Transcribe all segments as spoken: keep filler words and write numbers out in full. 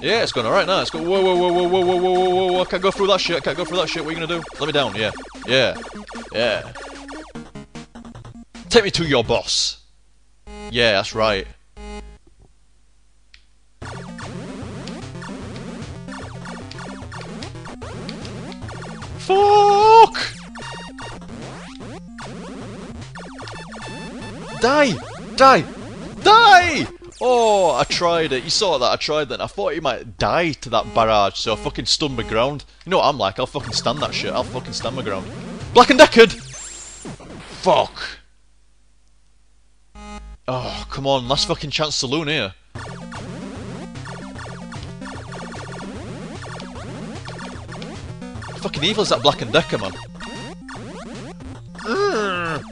Yeah, it's going alright now. It's going. Whoa, whoa, whoa, whoa, whoa, whoa, whoa, whoa, whoa! I can't go through that shit. I can't go through that shit. What are you gonna do? Let me down. Yeah, yeah, yeah. Take me to your boss. Yeah, that's right. Fuck! Die! Die! Die! Oh, I tried it. You saw that. I tried that. I thought he might die to that barrage, so I fucking stunned my ground. You know what I'm like. I'll fucking stand that shit. I'll fucking stand my ground. Black and Deckered! Fuck. Oh, come on. Last fucking chance saloon here. Fucking evil is that Black and Decker, man. Mm.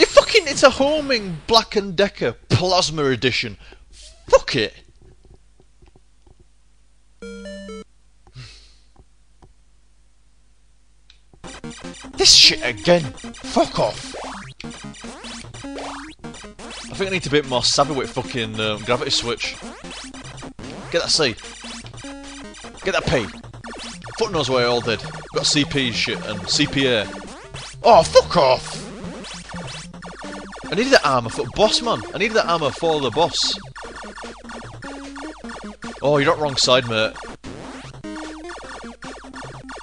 It fucking, it's a homing Black and Decker Plasma Edition. Fuck it. This shit again. Fuck off. I think I need to be a bit more savvy with fucking um, gravity switch. Get that C. Get that P. Fuck knows what I all did. Got C P shit and C P A. Oh, fuck off! I needed that armour for boss, man. I needed that armour for the boss. Oh, you're not wrong side, mate.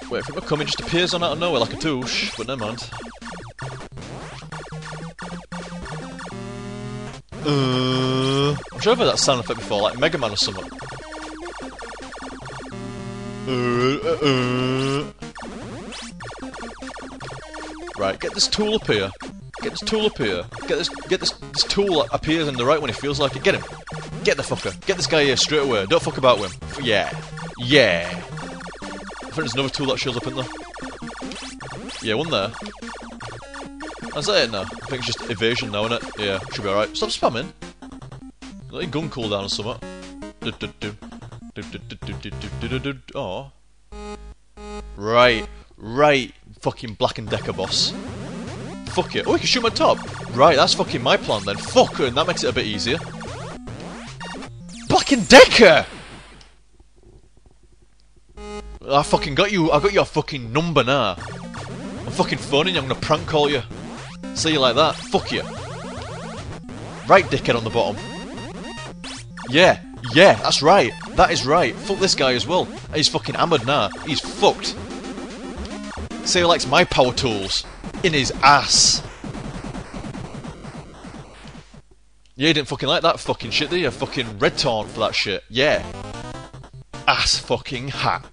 Wait, I think my coming just appears on out of nowhere like a douche, but never mind. Uh, I'm sure I've heard that sound effect before, like Mega Man or something. Uh, uh, uh. Right, get this tool up here. Get this tool up here. Get this get this this tool that appears in the right when he feels like it. Get him. Get the fucker. Get this guy here straight away. Don't fuck about with him. Yeah. Yeah. I think there's another tool that shows up in there. Yeah, one there. Is that it now? I think it's just evasion now, innit? Yeah, should be alright. Stop spamming. Let your gun cooldown or something. Do do do. Oh. Right, right, fucking Black and Decker boss. Fuck it. Oh, I can shoot my top. Right, that's fucking my plan then. Fucker, and that makes it a bit easier. Black and Decker! I fucking got you. I got your fucking number now. I'm fucking phoning you. I'm gonna prank call you. See you like that. Fuck you. Right, dickhead on the bottom. Yeah. Yeah, that's right. That is right. Fuck this guy as well. He's fucking hammered now. He's fucked. Say he likes my power tools. In his ass. Yeah, you didn't fucking like that fucking shit, did you? Fucking red torn for that shit. Yeah. Ass fucking hat.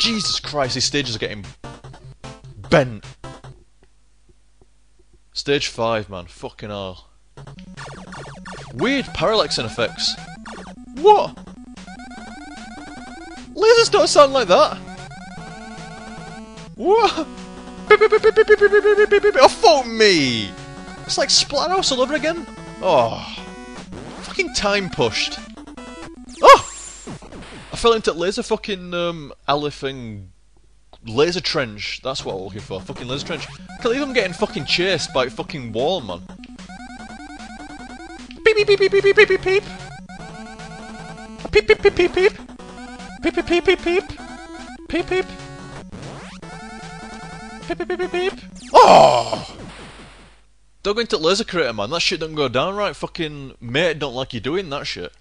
Jesus Christ, these stages are getting bent. Stage five, man. Fucking hell. Weird parallaxing effects. What? Lasers don't sound like that. What? Beep, beep, beep, beep, beep, beep, beep, beep, beep, beep. Oh, fuck me! It's like Splat House all over again. Oh, fucking time pushed. Oh! I fell into laser fucking um alley thing. Laser trench. That's what I'm looking for. Fucking laser trench. I can't believe I'm getting fucking chased by a fucking wall, man. Beep beep beep beep beep beep beep beep. Peep peep peep peep peep. Peep peep peep peep peep. Peep peep. Peep peep peep peep. Oh! Don't go into laser crater, man. That shit don't go down right. Fucking mate, don't like you doing that shit.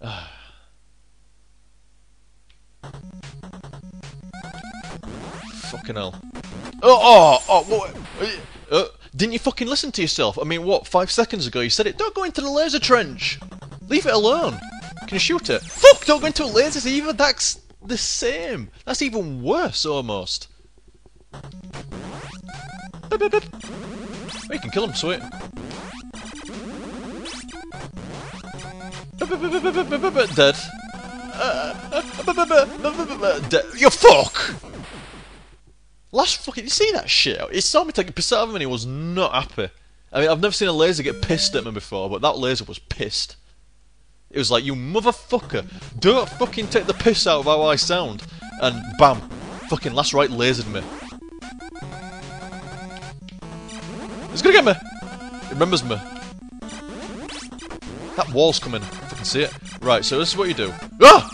Fucking hell. Oh! Oh! What? Uh. Didn't you fucking listen to yourself? I mean, what, five seconds ago you said it? Don't go into the laser trench! Leave it alone! Can you shoot it? Fuck! Don't go into lasers either! That's the same! That's even worse, almost! Beep, beep, beep. Oh, you can kill him, sweet! Dead! Dead! You fuck! Last fucking, you see that shit? He saw me take a piss out of him and he was not happy. I mean, I've never seen a laser get pissed at me before, but that laser was pissed. It was like, you motherfucker, don't fucking take the piss out of how I sound. And bam, fucking last right lasered me. It's gonna get me. It remembers me. That wall's coming. If I can see it. Right, so this is what you do. Ah!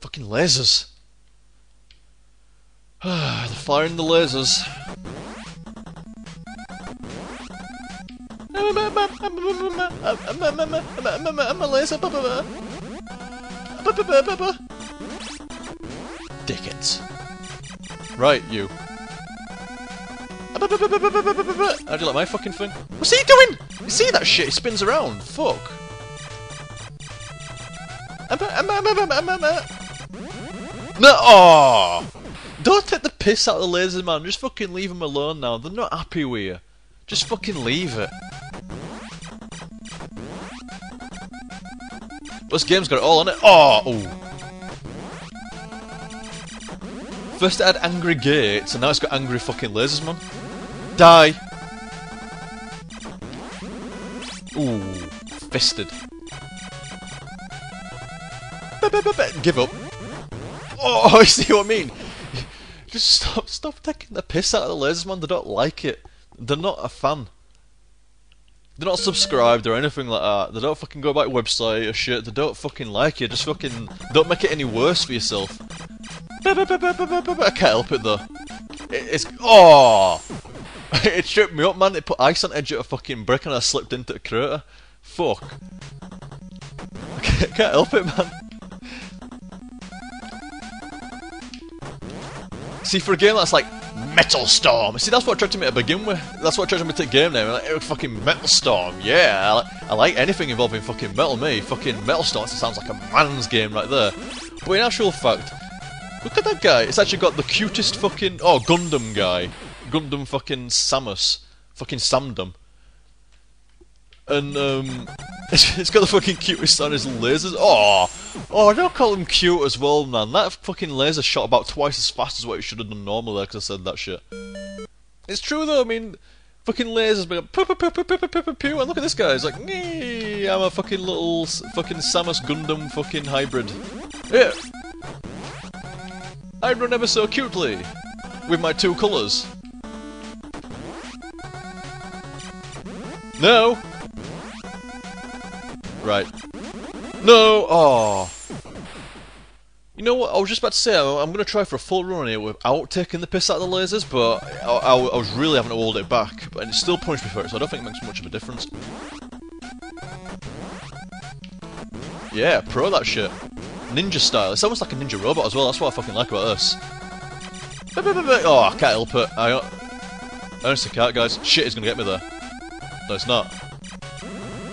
Fucking lasers. They're firing the lasers. I'm a laser. Dickens. Right, you. How do you like my fucking thing? What's he doing? You see that shit? He spins around. Fuck. No. Oh. Don't take the piss out of the lasers, man. Just fucking leave them alone now. They're not happy with you. Just fucking leave it. This game's got it all on it. Oh. Ooh. First it had angry gates, and now it's got angry fucking lasers, man. Die! Ooh, fisted. Be, be, be, be. Give up. Oh, you see what I mean? Just stop, stop taking the piss out of the lasers, man. They don't like it. They're not a fan. They're not subscribed or anything like that. They don't fucking go by website or shit. They don't fucking like you. Just fucking don't make it any worse for yourself. I can't help it though. It's oh, it tripped me up, man. It put ice on the edge of a fucking brick, and I slipped into a crater. Fuck. I can't help it, man. See, for a game that's like Metal Storm. See, that's what attracted me to begin with. That's what attracted me to the game name. Like, fucking Metal Storm. Yeah, I like, I like anything involving fucking metal. Me, fucking Metal Storm. It sounds like a man's game right there. But in actual fact. Look at that guy, it's actually got the cutest fucking... Oh, Gundam guy. Gundam fucking Samus. Fucking Samdom. And, um... it's got the fucking cutest on his lasers. Oh, oh, don't call him cute as well, man. That fucking laser shot about twice as fast as what it should have done normally because I said that shit. It's true, though, I mean... Fucking lasers been... Pew-pew-pew-pew-pew-pew-pew-pew. And look at this guy, he's like... Nee, I'm a fucking little... Fucking Samus Gundam fucking hybrid. Yeah. I run ever so cutely with my two colours. No. Right. No. Oh. You know what? I was just about to say I'm going to try for a full run here without taking the piss out of the lasers, but I, I, I was really having to hold it back, but it still punished me for it, so I don't think it makes much of a difference. Yeah, pro that shit. Ninja style. It's almost like a ninja robot as well. That's what I fucking like about this. Oh, I can't help it. I, I honestly can't, guys. Shit is gonna get me there. No, it's not.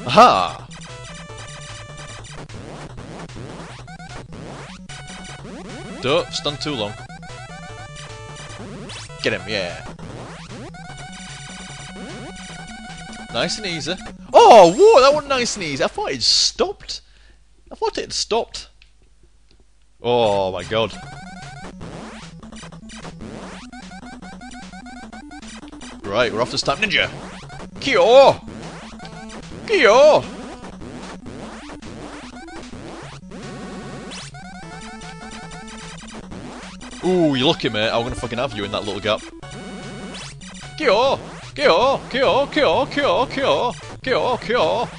Aha! Don't stand too long. Get him, yeah. Nice and easy. Oh, whoa! That was nice and easy. I thought it stopped. I thought it stopped. Oh my god. Right, we're off this time, ninja! Kyo! Kyo! Ooh, you're lucky, mate. I'm gonna fucking have you in that little gap. Kyo! Kyo! Kyo! Kyo! Kyo! Kyo! Kyo! Kyo!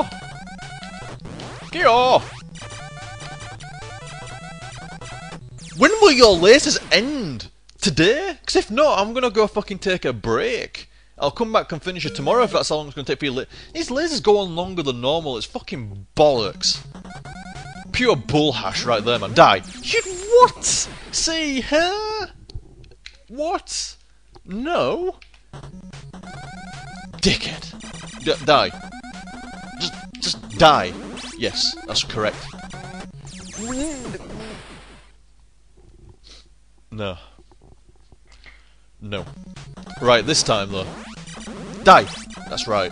Kyo! Kyo! When will your lasers end? Today? Because if not, I'm going to go fucking take a break. I'll come back and finish it tomorrow if that's how long it's going to take for you. These lasers go on longer than normal. It's fucking bollocks. Pure bull hash right there, man. Die. You, what? See her? What? No. Dickhead. D die. Just, just die. Yes, that's correct. No. No. Right, this time though. Die! That's right.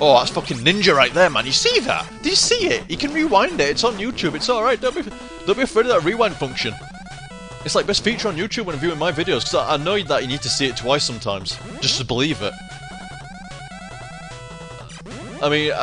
Oh, that's fucking ninja right there, man. You see that? Do you see it? You can rewind it. It's on YouTube. It's alright. Don't be, don't be afraid of that rewind function. It's like best feature on YouTube when viewing my videos, because I know that you need to see it twice sometimes, just to believe it. I mean...